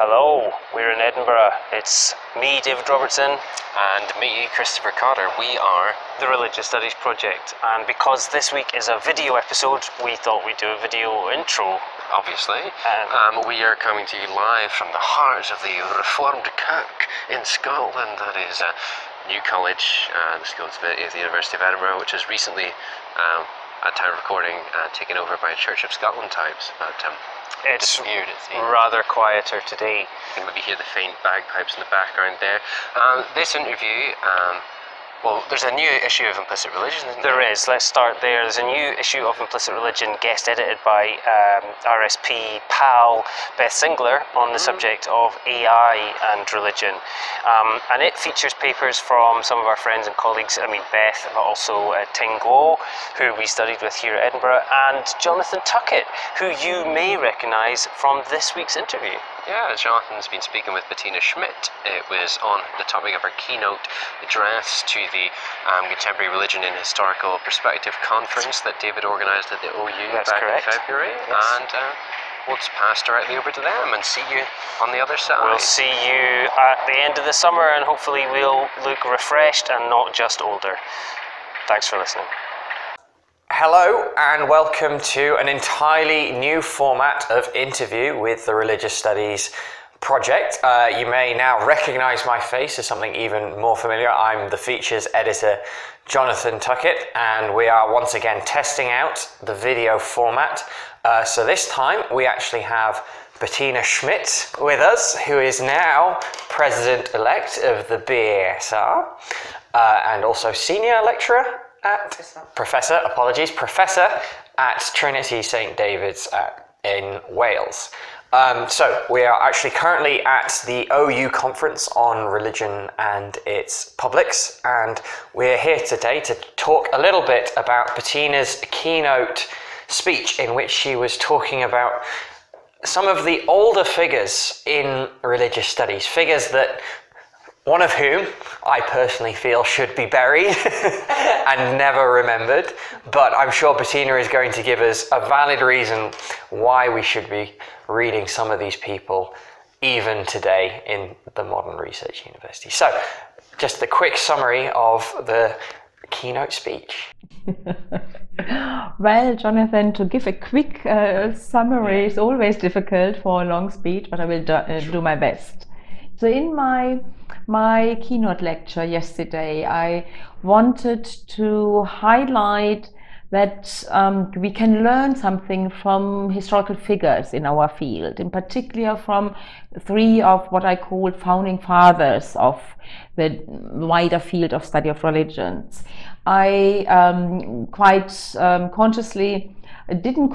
Hello, we're in Edinburgh. It's me, David Robertson. And me, Christopher Cotter. We are the Religious Studies Project. And because this week is a video episode, we thought we'd do a video intro. Obviously. We are coming to you live from the heart of the Reformed Kirk in Scotland. That is New College, the School of Divinity of the University of Edinburgh, which has recently, at time recording, taken over by Church of Scotland types. It's weird, rather quieter today. You can maybe hear the faint bagpipes in the background there. This interview, well, there's a new issue of Implicit Religion, isn't there? There is. Let's start there. There's a new issue of Implicit Religion, guest edited by RSP pal Beth Singler on the subject of AI and religion. And it features papers from some of our friends and colleagues, I mean Beth, but also Ting Guo, who we studied with here at Edinburgh, and Jonathan Tuckett, who you may recognise from this week's interview. Yeah, Jonathan's been speaking with Bettina Schmidt. It was on the topic of her keynote address to the Contemporary Religion and Historical Perspective Conference that David organised at the OU in February. Yes. And we'll just pass directly over to them and see you on the other side. We'll see you at the end of the summer, and hopefully we'll look refreshed and not just older. Thanks for listening. Hello and welcome to an entirely new format of interview with the Religious Studies Project. You may now recognise my face as something even more familiar. I'm the features editor, Jonathan Tuckett, and we are once again testing out the video format. So this time we actually have Bettina Schmidt with us, who is now President-elect of the BASR and also Senior Lecturer. Professor at Trinity St David's in Wales. So we are actually currently at the OU conference on religion and its publics, and we're here today to talk a little bit about Bettina's keynote speech, in which she was talking about some of the older figures in religious studies, figures that one of whom I personally feel should be buried and never remembered, but I'm sure Bettina is going to give us a valid reason why we should be reading some of these people even today in the modern research university. So, just the quick summary of the keynote speech. Well, Jonathan, to give a quick summary is always difficult for a long speech, but I will do my best. So in my keynote lecture yesterday, I wanted to highlight that we can learn something from historical figures in our field, in particular from three of what I call founding fathers of the wider field of study of religions. I quite consciously didn't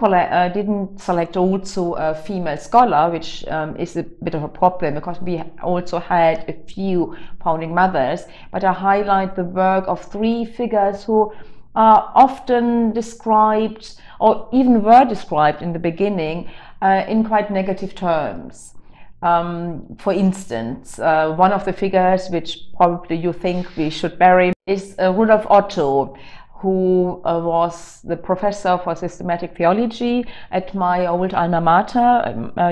select also a female scholar, which is a bit of a problem because we also had a few founding mothers, but I highlight the work of three figures who are often described, or even were described in the beginning, in quite negative terms. For instance, one of the figures which probably you think we should bury is Rudolf Otto, who was the professor for systematic theology at my old alma mater,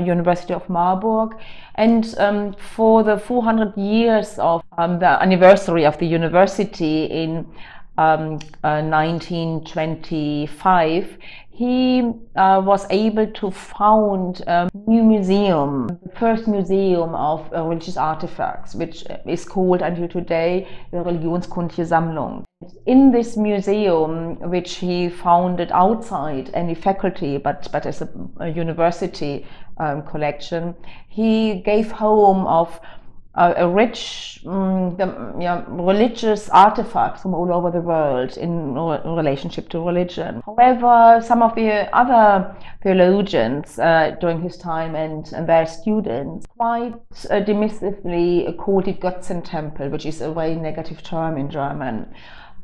University of Marburg. And for the 400 years of the anniversary of the university in 1925, he was able to found a new museum, the first museum of religious artifacts, which is called until today the Religionskundliche Sammlung. In this museum, which he founded outside any faculty, but as a university collection, he gave home of a rich religious artifacts from all over the world in relationship to religion. However, some of the other theologians during his time and their students quite dismissively called it Götzen Tempel, which is a very negative term in German.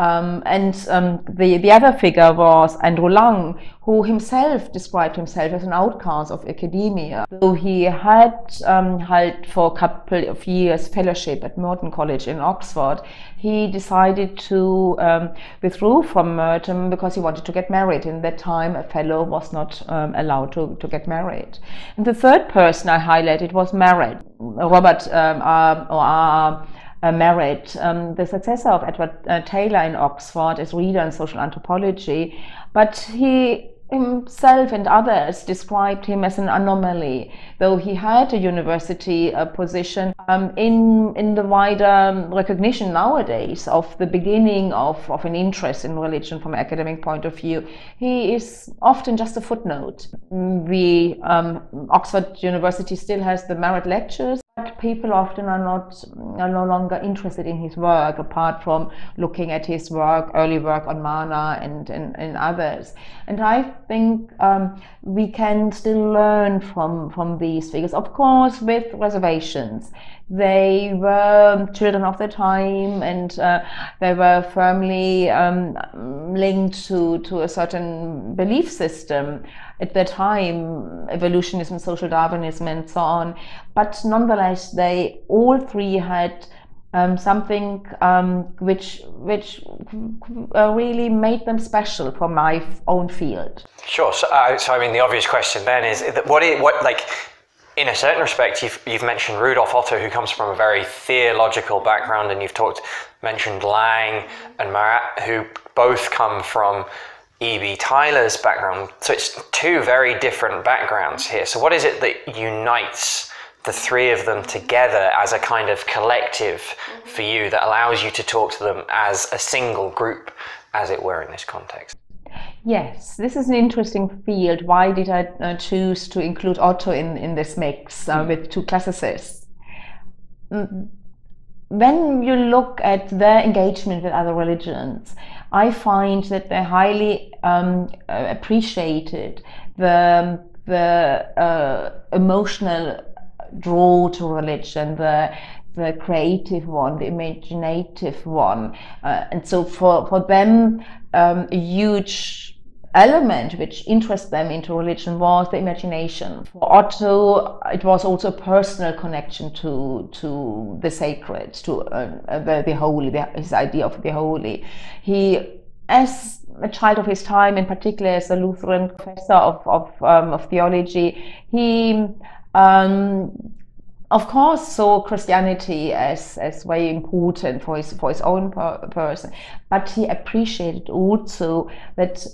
The other figure was Andrew Lang, who himself described himself as an outcast of academia. So he had for a couple of years fellowship at Merton College in Oxford. He decided to withdraw from Merton because he wanted to get married. In that time, a fellow was not allowed to get married. And the third person I highlighted was Marett, Robert Marett, the successor of Edward Tylor in Oxford as reader in social anthropology, but he himself and others described him as an anomaly, though he had a university position in the wider recognition nowadays of the beginning of an interest in religion from an academic point of view. He is often just a footnote. Oxford University still has the Marett Lectures, but people often are no longer interested in his work, apart from looking at his work, early work on Mana and others. And I think we can still learn from these figures, of course, with reservations. They were children of their time, and they were firmly linked to a certain belief system at that time, evolutionism, social Darwinism, and so on. But nonetheless, they all three had something which really made them special for my own field. Sure. So I mean, the obvious question then is that what in a certain respect, you've mentioned Rudolf Otto, who comes from a very theological background, and you've mentioned Lang and Marett, who both come from E.B. Tylor's background. So it's two very different backgrounds here. So what is it that unites the three of them together as a kind of collective for you that allows you to talk to them as a single group, as it were, in this context? Yes, this is an interesting field. Why did I choose to include Otto in this mix with two classicists? When you look at their engagement with other religions, I find that they highly appreciated the emotional draw to religion, the creative one, the imaginative one, and so for them a huge element which interests them into religion was the imagination. For Otto, it was also a personal connection to the sacred, to the holy, his idea of the holy. He, as a child of his time, in particular as a Lutheran professor of theology, he of course saw Christianity as very important for his own person, but he appreciated also that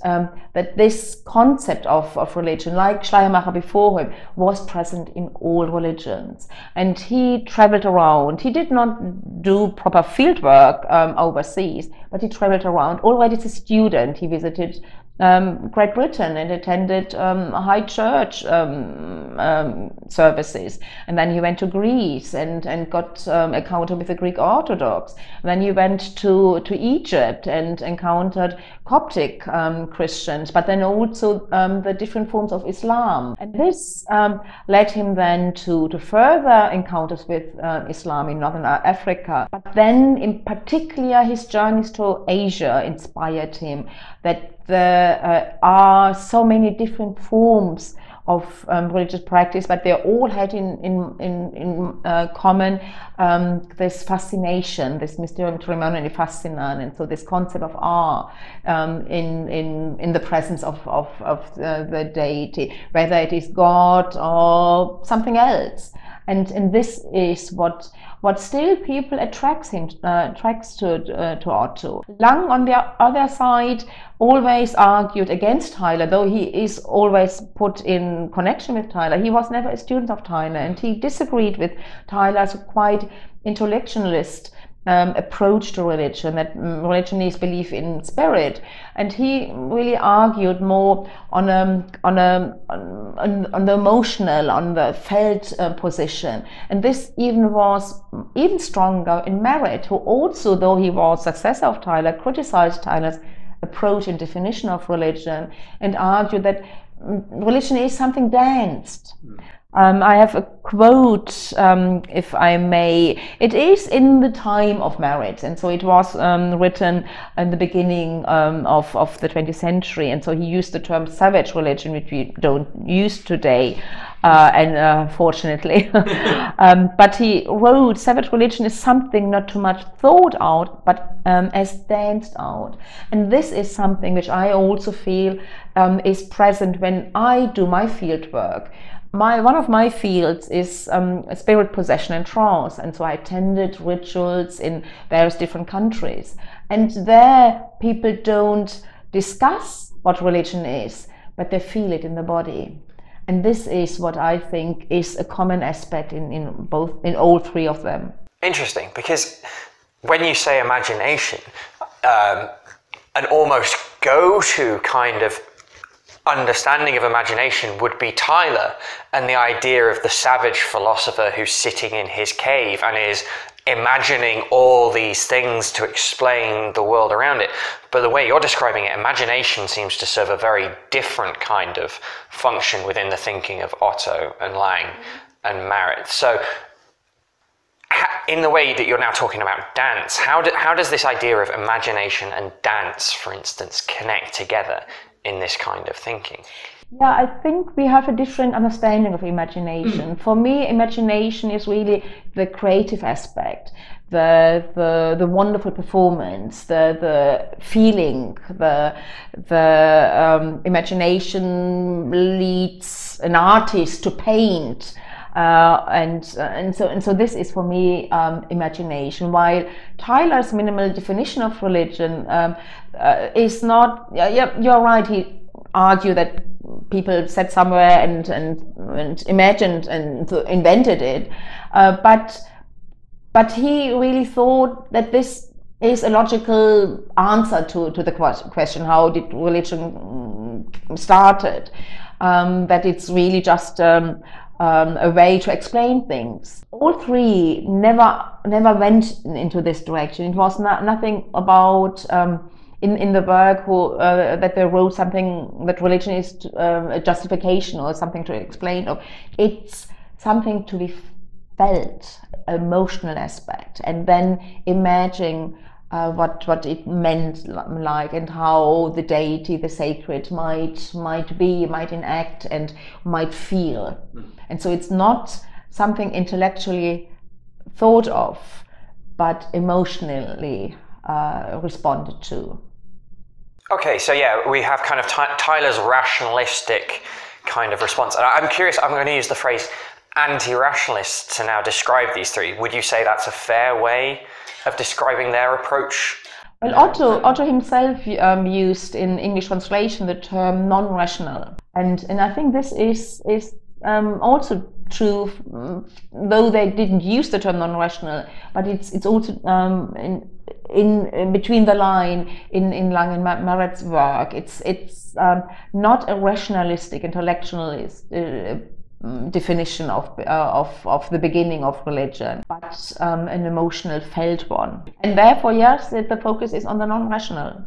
that this concept of religion, like Schleiermacher before him, was present in all religions. And he traveled around. He did not do proper field work overseas, but he traveled around. Already as a student, he visited Great Britain and attended high church services, and then he went to Greece and got encountered with the Greek Orthodox. And then he went to Egypt and encountered Coptic Christians, but then also the different forms of Islam. And this led him then to further encounters with Islam in Northern Africa. But then, in particular, his journeys to Asia inspired him. That there are so many different forms of religious practice, but they all had in common this fascination, this mysterium tremendum et fascinans, and so this concept of awe in the presence of the deity, whether it is God or something else. And this is what still people attracts to Otto. Lang, on the other side, always argued against Tylor, though he is always put in connection with Tylor. He was never a student of Tylor, and he disagreed with Tylor's quite intellectualist approach to religion, that religion is belief in spirit, and he really argued more on the emotional, on the felt position. And this even was even stronger in Marett, who also, though he was successor of Tylor, criticized Tylor's approach and definition of religion and argued that religion is something danced. I have a quote, if I may. It is in the time of Marett, and so it was written in the beginning of the 20th century, and so he used the term savage religion, which we don't use today, and fortunately. But he wrote, savage religion is something not too much thought out, but as danced out. And this is something which I also feel is present when I do my field work. One of my fields is spirit possession and trance, and so I attended rituals in various different countries. And there people don't discuss what religion is, but they feel it in the body. And this is what I think is a common aspect in all three of them. Interesting, because when you say imagination, an almost go-to kind of understanding of imagination would be Tylor and the idea of the savage philosopher who's sitting in his cave and is imagining all these things to explain the world around it. But the way you're describing it, imagination seems to serve a very different kind of function within the thinking of Otto and Lang and Marett. So in the way that you're now talking about dance, how does this idea of imagination and dance, for instance, connect together in this kind of thinking? Yeah, I think we have a different understanding of imagination. For me, imagination is really the creative aspect, the wonderful performance, the feeling, the imagination leads an artist to paint, and so this is for me imagination. While Tylor's minimal definition of religion is not, yeah, you're right, he argued that people sat somewhere and imagined and invented it, but he really thought that this is a logical answer to the question, how did religion started, that it's really just a way to explain things. All three never went into this direction. It was nothing about in the work that they wrote something that religion is a justification or something to explain. Or it's something to be felt, emotional aspect, and then imagining what it meant like, and how the deity, the sacred, might enact and might feel. And so it's not something intellectually thought of, but emotionally responded to. Okay, so yeah, we have kind of Tylor's rationalistic kind of response. And I'm curious, I'm going to use the phrase anti-rationalist to now describe these three. Would you say that's a fair way of describing their approach? Well, Otto himself used in English translation the term non-rational. And I think this is also true, though they didn't use the term non-rational, but it's also in between the line in Lang and Marett's work. It's not a rationalistic, intellectualist definition of the beginning of religion, but an emotional, felt one. And therefore, yes, the focus is on the non-rational.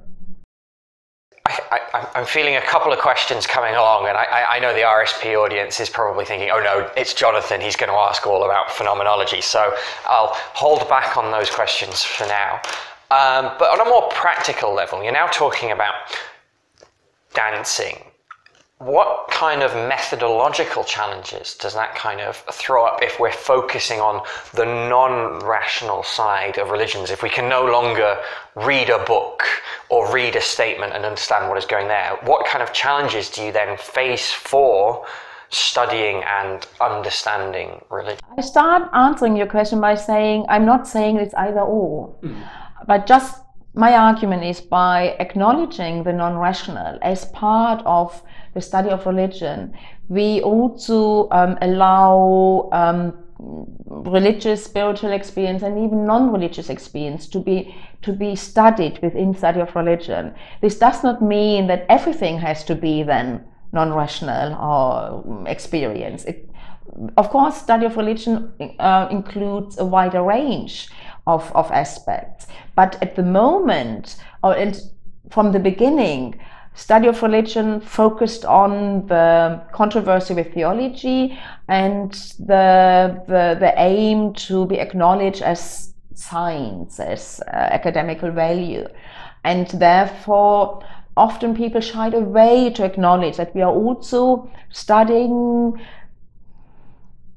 I'm feeling a couple of questions coming along, and I know the RSP audience is probably thinking, oh no, it's Jonathan, he's going to ask all about phenomenology, so I'll hold back on those questions for now. But on a more practical level, you're now talking about dancing. What kind of methodological challenges does that kind of throw up if we're focusing on the non-rational side of religions? If we can no longer read a book or read a statement and understand what is going there, what kind of challenges do you then face for studying and understanding religion? I start answering your question by saying, I'm not saying it's either or, but just my argument is by acknowledging the non-rational as part of the study of religion, we also allow religious, spiritual experience, and even non-religious experience to be studied within study of religion. This does not mean that everything has to be then non-rational or experience. Of course, study of religion includes a wider range of aspects, but at the moment, or from the beginning, study of religion focused on the controversy with theology and the aim to be acknowledged as science, as academical value. And therefore, often people shied away to acknowledge that we are also studying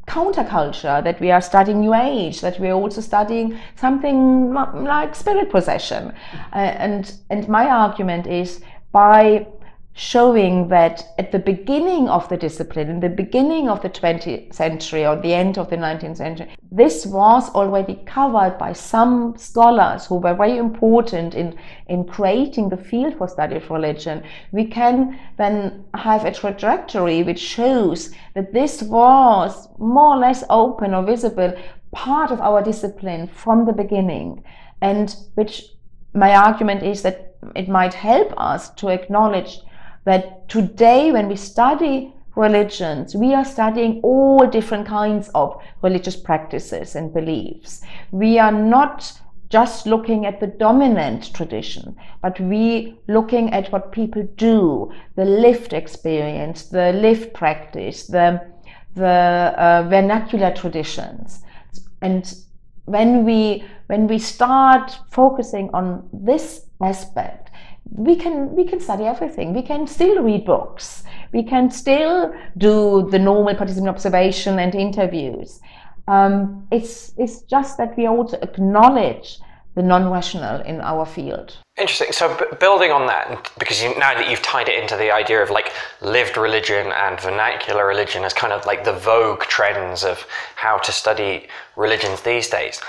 counterculture, that we are studying New Age, that we are also studying something like spirit possession. And my argument is, by showing that at the beginning of the discipline, in the beginning of the 20th century or the end of the 19th century, this was already covered by some scholars who were very important in creating the field for study of religion, we can then have a trajectory which shows that this was more or less open or visible part of our discipline from the beginning, and which my argument is that it might help us to acknowledge that today, when we study religions, we are studying all different kinds of religious practices and beliefs. We are not just looking at the dominant tradition, but we looking at what people do, the lived experience, the lived practice, the vernacular traditions. And when we start focusing on this aspect, we can study everything. We can still read books, we can still do the normal participant observation and interviews. It's just that we ought to acknowledge the non-rational in our field. Interesting. So building on that, because now that you've tied it into the idea of like lived religion and vernacular religion as kind of like the vogue trends of how to study religions these days,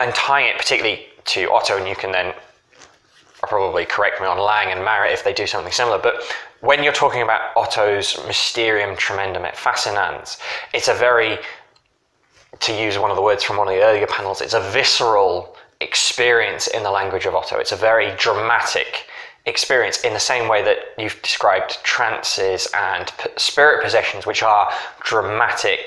and tying it particularly to Otto, and you can then probably correct me on Lang and Marett if they do something similar, but when you're talking about Otto's mysterium tremendum et fascinans, it's a very, to use one of the words from one of the earlier panels, it's a visceral experience in the language of Otto. It's a very dramatic experience in the same way that you've described trances and spirit possessions, which are dramatic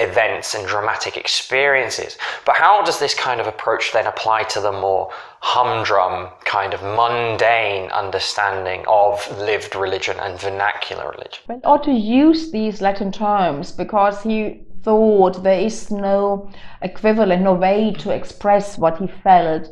events and dramatic experiences. But how does this kind of approach then apply to the more humdrum, kind of mundane understanding of lived religion and vernacular religion? Well, Otto used these Latin terms because he thought there is no equivalent, no way to express what he felt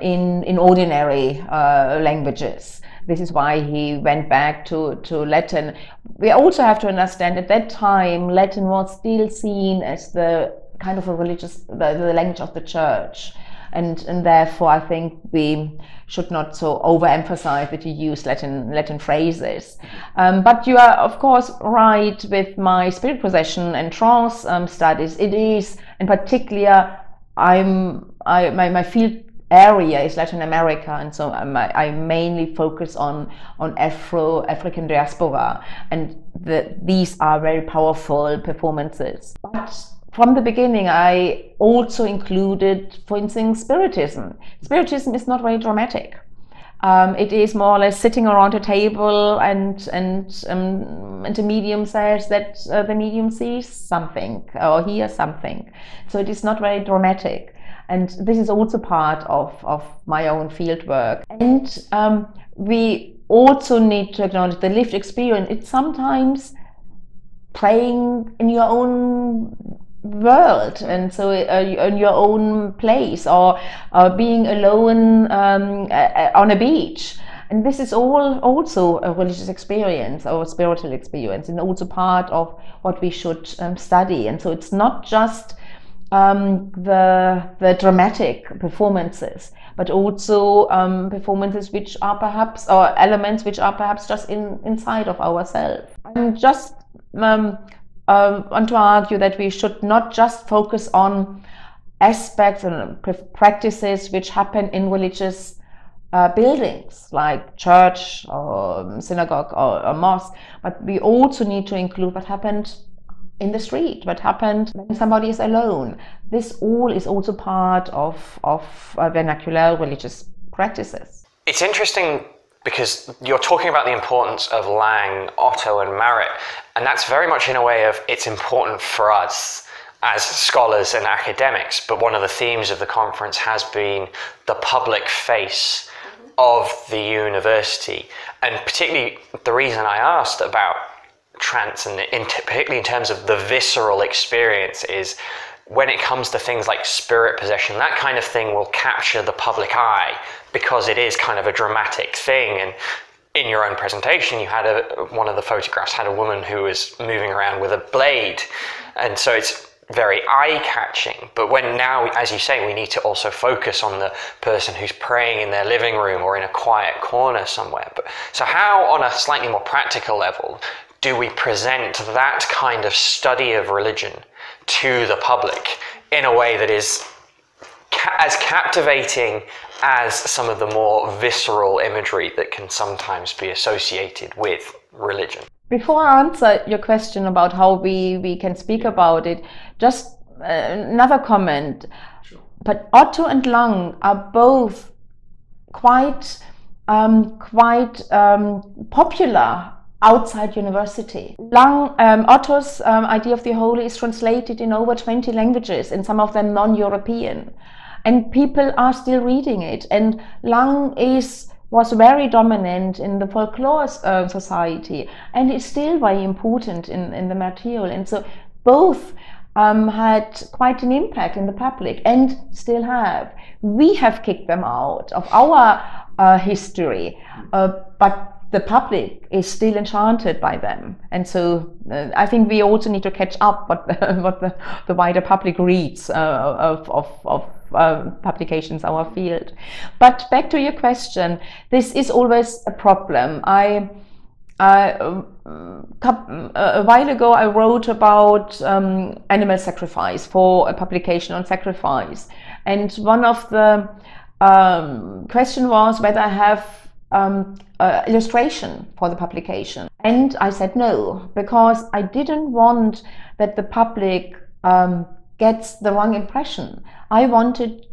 in ordinary languages. This is why he went back to Latin. We also have to understand at that time Latin was still seen as the kind of a religious, the language of the church, and therefore I think we should not so overemphasize that you use Latin phrases. But you are of course right with my spirit possession and trance studies. It is, in particular, my field area is Latin America, and so I mainly focus on African diaspora, and these are very powerful performances. But from the beginning I also included, for instance, Spiritism. Spiritism is not very dramatic. It is more or less sitting around a table and the medium says that the medium sees something or hears something. So it is not very dramatic. And this is also part of my own field work. And we also need to acknowledge the lived experience. It's sometimes praying in your own world, and so in your own place, or being alone on a beach. And this is all also a religious experience or a spiritual experience, and also part of what we should study. And so it's not just the dramatic performances, but also performances which are perhaps, or elements which are perhaps just inside of ourselves. I'm just want to argue that we should not just focus on aspects and practices which happen in religious buildings like church or synagogue or mosque, but we also need to include what happened in the street, what happened when somebody is alone. This all is also part of vernacular religious practices. It's interesting because you're talking about the importance of Lang, Otto and Marett, and that's very much in a way of it's important for us as scholars and academics, but one of the themes of the conference has been the public face of the university. And particularly the reason I asked about trance, and particularly in terms of the visceral experience, is when it comes to things like spirit possession, that kind of thing will capture the public eye because it is kind of a dramatic thing. And in your own presentation, you had one of the photographs had a woman who was moving around with a blade, and so it's very eye-catching. But when now, as you say, we need to also focus on the person who's praying in their living room or in a quiet corner somewhere. But so how, on a slightly more practical level, do we present that kind of study of religion to the public in a way that is as captivating as some of the more visceral imagery that can sometimes be associated with religion? Before I answer your question about how we can speak about it, just another comment. Sure. But Otto and Lang are both quite popular outside university. Lang, Otto's idea of the holy is translated in over 20 languages, and some of them non-European. And people are still reading it. And Lang was very dominant in the folklore society, and is still very important in the material. And so both had quite an impact in the public, and still have. We have kicked them out of our history, but the public is still enchanted by them. And so I think we also need to catch up what the wider public reads of publications in our field. But back to your question, this is always a problem. A while ago I wrote about animal sacrifice for a publication on sacrifice, and one of the question was whether I have illustration for the publication, and I said no, because I didn't want that the public gets the wrong impression. I wanted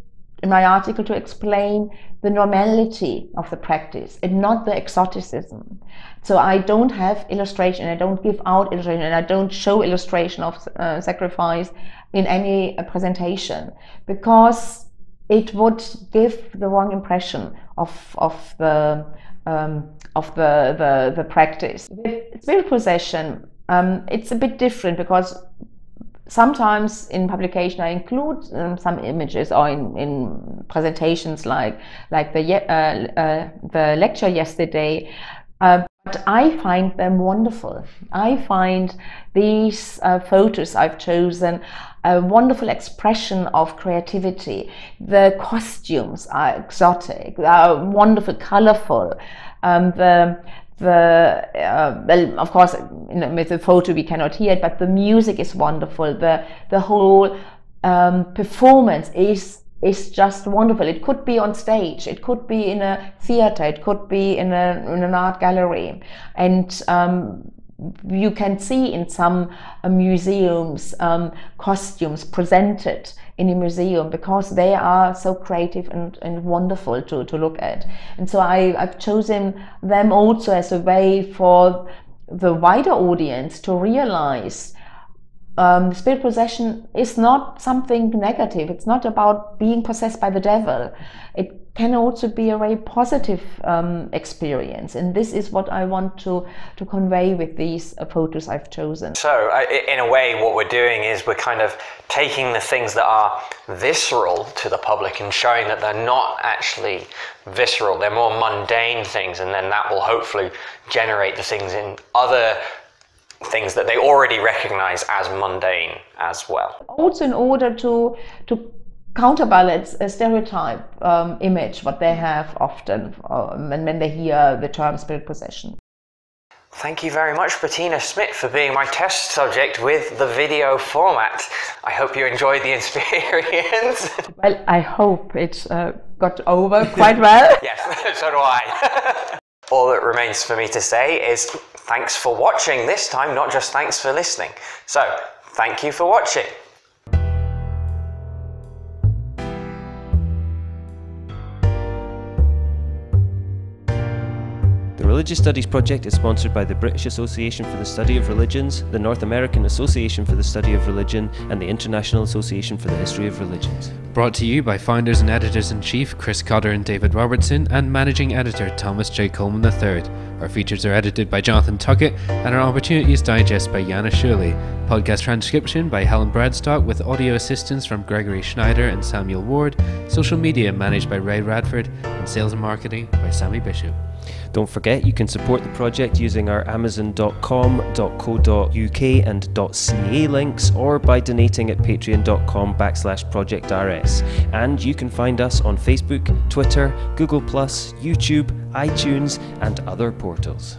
in my article to explain the normality of the practice and not the exoticism. So I don't have illustration, I don't give out illustration, and I don't show illustration of sacrifice in any presentation, because it would give the wrong impression of the practice. With spirit possession, it's a bit different, because sometimes in publication I include some images, or in presentations like the lecture yesterday. But I find them wonderful. I find these photos I've chosen a wonderful expression of creativity. The costumes are exotic, they are wonderful, colorful. Well, of course, with the photo we cannot hear it, but the music is wonderful. The whole performance is just wonderful. It could be on stage, it could be in a theater, it could be in an art gallery. And you can see in some museums costumes presented in a museum, because they are so creative and wonderful to look at. And so I've chosen them also as a way for the wider audience to realize spirit possession is not something negative. It's not about being possessed by the devil. It can also be a very positive experience, and this is what I want to convey with these photos I've chosen. So in a way, what we're doing is we're kind of taking the things that are visceral to the public and showing that they're not actually visceral, they're more mundane things, and then that will hopefully generate the things in other things that they already recognize as mundane as well. Also, in order to counterbalance a stereotype image what they have often when they hear the term spirit possession. Thank you very much, Bettina Schmidt, for being my test subject with the video format. I hope you enjoyed the experience. Well, I hope it got over quite well. Yes, so do I. All that remains for me to say is thanks for watching this time, not just thanks for listening. So, thank you for watching. The Religious Studies Project is sponsored by the British Association for the Study of Religions, the North American Association for the Study of Religion, and the International Association for the History of Religions. Brought to you by founders and editors-in-chief Chris Cotter and David Robertson and managing editor Thomas J. Coleman III. Our features are edited by Jonathan Tuckett and our Opportunities Digest by Jana Shuley. Podcast transcription by Helen Bradstock with audio assistance from Gregory Schneider and Samuel Ward. Social media managed by Ray Radford and sales and marketing by Sammy Bishop. Don't forget, you can support the project using our Amazon.com, .co.uk and .ca links, or by donating at patreon.com/projectrs. And you can find us on Facebook, Twitter, Google+, YouTube, iTunes and other portals.